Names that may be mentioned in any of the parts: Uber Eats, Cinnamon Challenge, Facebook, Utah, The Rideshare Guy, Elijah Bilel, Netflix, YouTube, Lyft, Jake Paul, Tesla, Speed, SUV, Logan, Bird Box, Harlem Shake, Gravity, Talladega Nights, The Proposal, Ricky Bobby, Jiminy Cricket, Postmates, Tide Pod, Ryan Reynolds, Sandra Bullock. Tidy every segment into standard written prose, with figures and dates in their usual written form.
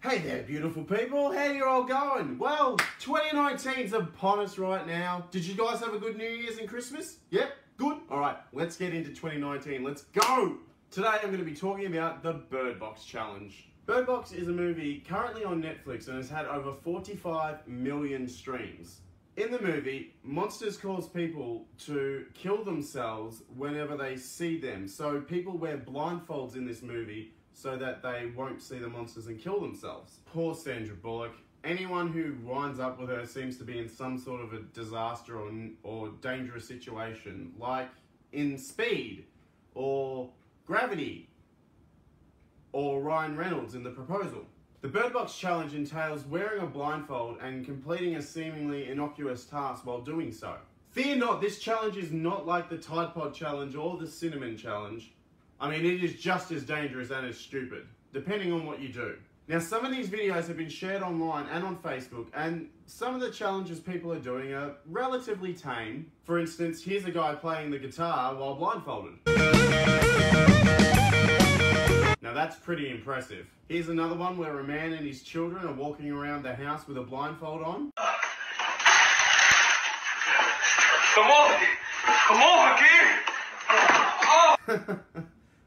Hey there, beautiful people. How you all going? Well, 2019's upon us right now. Did you guys have a good New Year's and Christmas? Yep, good. All right, let's get into 2019. Let's go. Today, I'm going to be talking about the Bird Box Challenge. Bird Box is a movie currently on Netflix and has had over 45 million streams. In the movie, monsters cause people to kill themselves whenever they see them. So people wear blindfolds in this movie so that they won't see the monsters and kill themselves. Poor Sandra Bullock. Anyone who winds up with her seems to be in some sort of a disaster or dangerous situation, like in Speed, or Gravity, or Ryan Reynolds in The Proposal. The Bird Box Challenge entails wearing a blindfold and completing a seemingly innocuous task while doing so. Fear not, this challenge is not like the Tide Pod Challenge or the Cinnamon Challenge. I mean, it is just as dangerous and as stupid, depending on what you do. Now, some of these videos have been shared online and on Facebook, and some of the challenges people are doing are relatively tame. For instance, here's a guy playing the guitar while blindfolded. Now that's pretty impressive. Here's another one where a man and his children are walking around the house with a blindfold on. Come on, kid! Oh.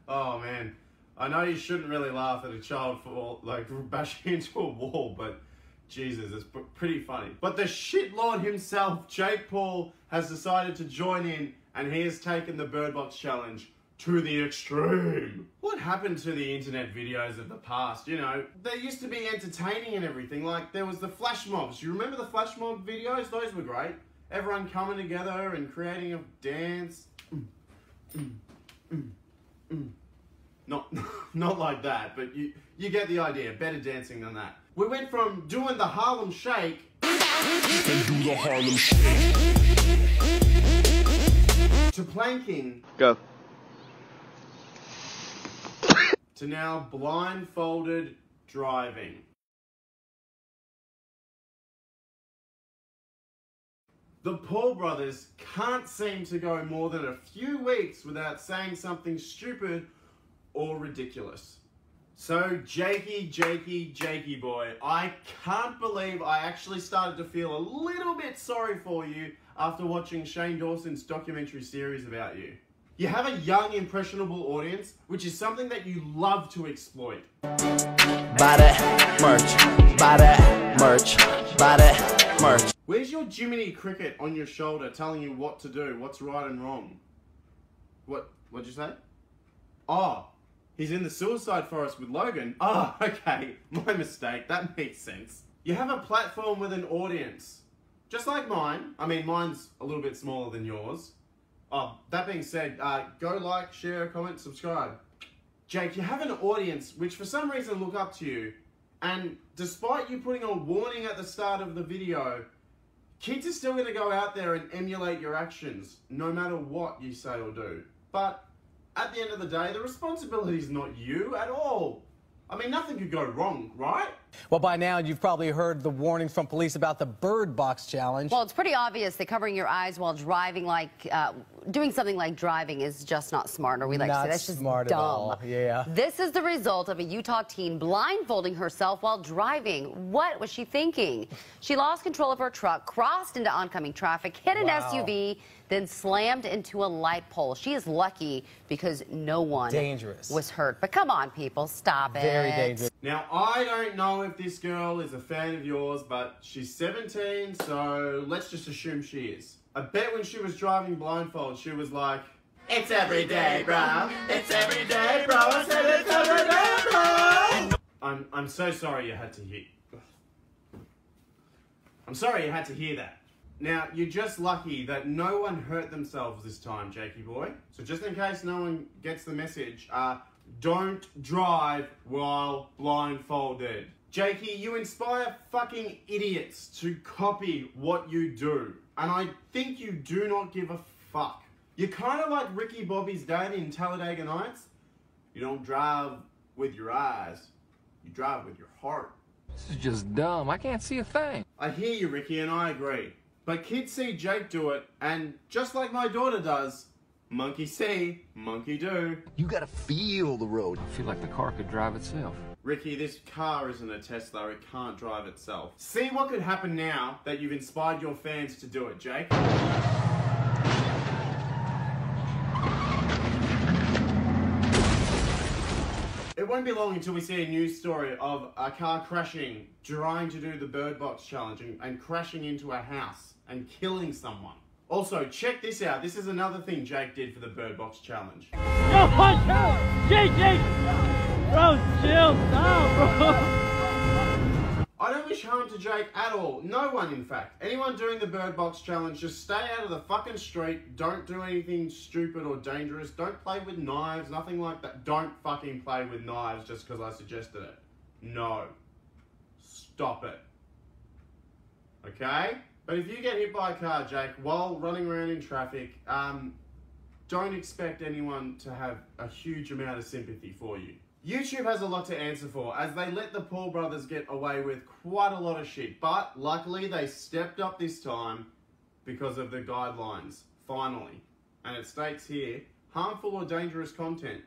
Oh man, I know you shouldn't really laugh at a child for like bashing into a wall, but Jesus, it's pretty funny. But the shitlord himself, Jake Paul, has decided to join in, and he has taken the Bird Box Challenge to the extreme. What happened to the internet videos of the past? You know, they used to be entertaining and everything. Like there was the flash mobs. You remember the flash mob videos? Those were great. Everyone coming together and creating a dance. Not like that, but you get the idea. Better dancing than that. We went from doing the Harlem Shake to planking. Go. To now blindfolded driving. The Paul brothers can't seem to go more than a few weeks without saying something stupid or ridiculous. So Jakey boy, I can't believe I actually started to feel a little bit sorry for you after watching Shane Dawson's documentary series about you. You have a young, impressionable audience, which is something that you love to exploit. Buy that merch, buy that merch, buy that merch. Where's your Jiminy Cricket on your shoulder telling you what to do, what's right and wrong? What'd you say? Oh, he's in the suicide forest with Logan. Oh, okay, my mistake, that makes sense. You have a platform with an audience, just like mine. I mean, mine's a little bit smaller than yours. Oh, that being said, go like, share, comment, subscribe. Jake, you have an audience which for some reason look up to you, and despite you putting a warning at the start of the video, kids are still gonna go out there and emulate your actions, no matter what you say or do. But at the end of the day, the responsibility is not you at all. I mean, nothing could go wrong, right? Well, by now, you've probably heard the warnings from police about the Bird Box Challenge. Well, it's pretty obvious that covering your eyes while driving, like, doing something like driving is just not smart, or we like to say that's just dumb. Not smart at all, yeah. This is the result of a Utah teen blindfolding herself while driving. What was she thinking? She lost control of her truck, crossed into oncoming traffic, hit an SUV, then slammed into a light pole. She is lucky because no one was hurt. But come on, people, stop it. Very dangerous. Now, I don't know if this girl is a fan of yours, but she's 17, so let's just assume she is. I bet when she was driving blindfold, she was like, it's every day, bro. It's every day, bro. I said it's every day, bro. I'm so sorry you had to hear. I'm sorry you had to hear that. Now, you're just lucky that no one hurt themselves this time, Jakey boy. So just in case no one gets the message, don't drive while blindfolded. Jakey, you inspire fucking idiots to copy what you do. And I think you do not give a fuck. You're kind of like Ricky Bobby's dad in Talladega Nights. You don't drive with your eyes. You drive with your heart. This is just dumb. I can't see a thing. I hear you, Ricky, and I agree. But kids see Jake do it, and just like my daughter does, monkey see, monkey do. You gotta feel the road. I feel like the car could drive itself. Ricky, this car isn't a Tesla, it can't drive itself. See what could happen now that you've inspired your fans to do it, Jake. It won't be long until we see a news story of a car crashing, trying to do the Bird Box challenge and crashing into a house and killing someone. Also, check this out. This is another thing Jake did for the Bird Box challenge. Yo, watch out! Jake! Bro, chill, stop, bro! I don't wish harm to Jake at all. No one, in fact. Anyone doing the Bird Box challenge, just stay out of the fucking street. Don't do anything stupid or dangerous. Don't play with knives, nothing like that. Don't fucking play with knives just because I suggested it. No. Stop it. Okay? But if you get hit by a car, Jake, while running around in traffic, don't expect anyone to have a huge amount of sympathy for you. YouTube has a lot to answer for, as they let the Paul brothers get away with quite a lot of shit. But luckily, they stepped up this time because of the guidelines, finally. And it states here, harmful or dangerous content.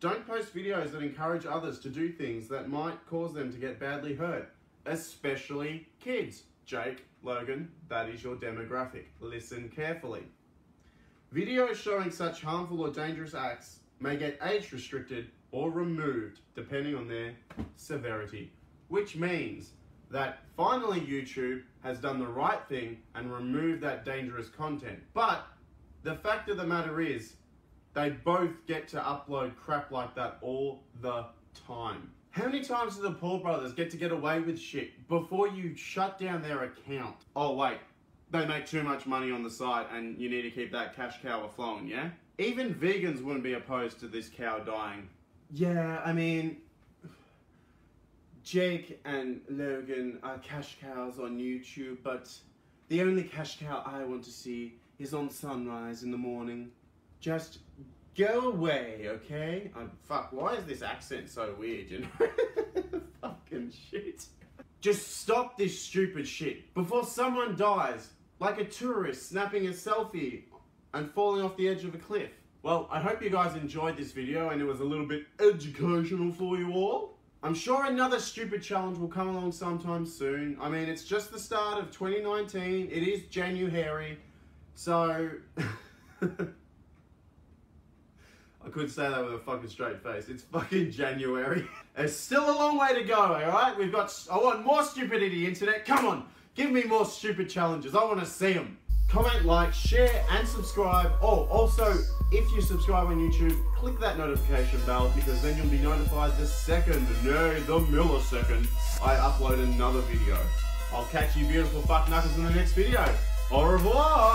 Don't post videos that encourage others to do things that might cause them to get badly hurt, especially kids. Jake, Logan, that is your demographic. Listen carefully. Videos showing such harmful or dangerous acts may get age restricted or removed depending on their severity, which means that finally YouTube has done the right thing and removed that dangerous content. But the fact of the matter is, they both get to upload crap like that all the time. How many times do the Paul brothers get away with shit before you shut down their account? Oh wait, they make too much money on the side and you need to keep that cash cow flowing, yeah? Even vegans wouldn't be opposed to this cow dying. Yeah, I mean, Jake and Logan are cash cows on YouTube, but the only cash cow I want to see is on sunrise in the morning. Just go away, okay? Fuck, why is this accent so weird, you know? Fucking shit. Just stop this stupid shit before someone dies, like a tourist snapping a selfie and falling off the edge of a cliff. Well, I hope you guys enjoyed this video and it was a little bit educational for you all. I'm sure another stupid challenge will come along sometime soon. I mean, it's just the start of 2019. It is January, so... I could say that with a fucking straight face. It's fucking January. There's still a long way to go, alright? We've got... I want more stupidity, internet. Come on. Give me more stupid challenges. I want to see them. Comment, like, share, and subscribe. Oh, also, if you subscribe on YouTube, click that notification bell because then you'll be notified the second, nay, the millisecond, I upload another video. I'll catch you beautiful fuck knuckles in the next video. Au revoir.